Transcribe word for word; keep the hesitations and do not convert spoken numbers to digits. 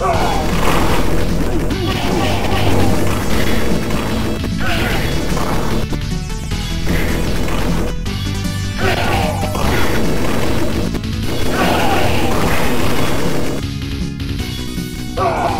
Oh!